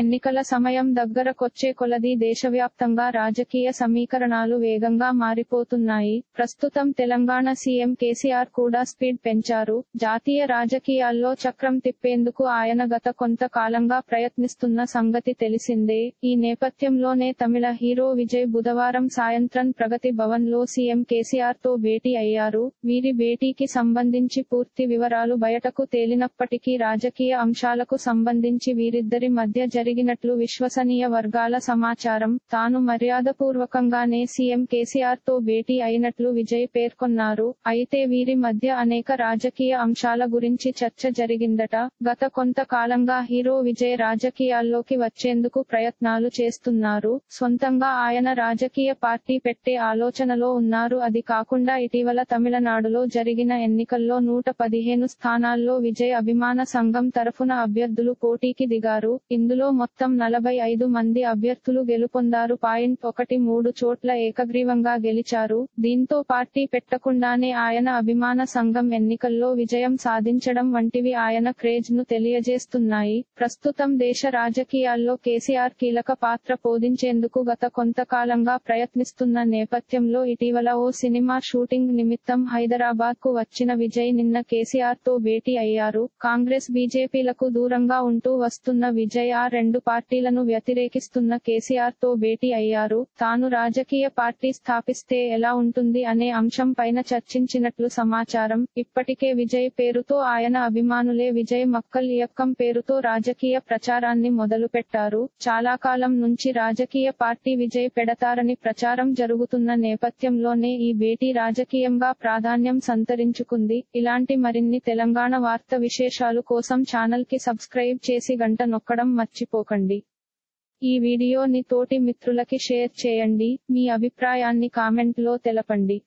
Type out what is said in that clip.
ఎన్నికల సమయం దగ్గరకొచ్చే కొలది దేశవ్యాప్తంగా రాజకీయ సమీకరణాలు వేగంగా మారిపోతున్నాయి. ప్రస్తుతం తెలంగాణ సీఎం కేసీఆర్ కూడా స్పీడ్ పెంచారు. జాతీయ రాజకీయాల్లో చక్రం తిప్పేందుకు ఆయన గత కొంతకాలంగా ప్రయత్నిస్తున్న సంగతి తెలిసిందే. ఈ నేపథ్యంలోనే తమిళ హీరో విజయ్ బుధవారం సాయంత్రం ప్రగతి భవన్ లో సీఎం కేసీఆర్ తో భేటీ అయ్యారు. వీరి భేటీకి సంబంధించి పూర్తి వివరాలు బయటకు తేలినప్పటికీ రాజకీయ అంశాలకు సంబంధించి వీరిద్దరి మధ్య జరిగినట్లు విశ్వసనీయ వర్గాల సమాచారం. తాను మర్యాదపూర్వకంగానే సీఎం కేసీఆర్ తో భేటీ అయినట్లు విజయ్ పేర్కొన్నారు. అయితే వీరి మధ్య అనేక రాజకీయ అంశాల గురించి చర్చ జరిగిందట. గత కొంతకాలంగా హీరో విజయ్ రాజకీయాల్లోకి వచ్చేందుకు ప్రయత్నాలు చేస్తున్నారు. సొంతంగా ఆయన రాజకీయ పార్టీ పెట్టే ఆలోచనలో ఉన్నారు. అది కాకుండా ఇటీవల తమిళనాడులో జరిగిన ఎన్నికల్లో 115 స్థానాల్లో విజయ్ అభిమాన సంఘం తరఫున అభ్యర్థులు పోటీకి దిగారు. ఇందులో మొత్తం 45 మంది అభ్యర్థులు గెలుపొందారు. 0.13 చోట్ల ఏకగ్రీవంగా గెలిచారు. దీంతో పార్టీ పెట్టకుండానే ఆయన అభిమాన సంఘం ఎన్నికల్లో విజయం సాధించడం వంటివి ఆయన క్రేజ్ ను తెలియజేస్తున్నాయి. ప్రస్తుతం దేశ రాజకీయాల్లో కేసీఆర్ కీలక పాత్ర పోషించేందుకు గత కొంతకాలంగా ప్రయత్నిస్తున్న నేపథ్యంలో ఇటీవల ఓ సినిమా షూటింగ్ నిమిత్తం హైదరాబాద్ కు వచ్చిన విజయ్ నిన్న కేసీఆర్ తో భేటీ అయ్యారు. కాంగ్రెస్ బీజేపీలకు దూరంగా ఉంటూ వస్తున్న విజయ్ ఆ రెండు పార్టీలను వ్యతిరేకిస్తున్న కేసీఆర్ తో భేటీ అయ్యారు. తాను రాజకీయ పార్టీ స్థాపిస్తే ఎలా ఉంటుంది అనే అంశం పైన చర్చించినట్లు సమాచారం. ఇప్పటికే విజయ్ పేరుతో ఆయన అభిమానులే విజయ్ మక్కల్ ఇయక్కం పేరుతో రాజకీయ ప్రచారాన్ని మొదలుపెట్టారు. చాలా కాలం నుంచి రాజకీయ పార్టీ విజయ్ పెడతారని ప్రచారం జరుగుతున్న నేపథ్యంలోనే ఈ భేటీ రాజకీయంగా ప్రాధాన్యం సంతరించుకుంది. ఇలాంటి మరిన్ని తెలంగాణ వార్త విశేషాలు కోసం ఛానల్ కి సబ్స్క్రైబ్ చేసి గంట నొక్కడం మర్చిపోకండి. ఈ వీడియోని తోటి మిత్రులకి షేర్ చేయండి. మీ అభిప్రాయాన్ని కామెంట్ లో తెలపండి.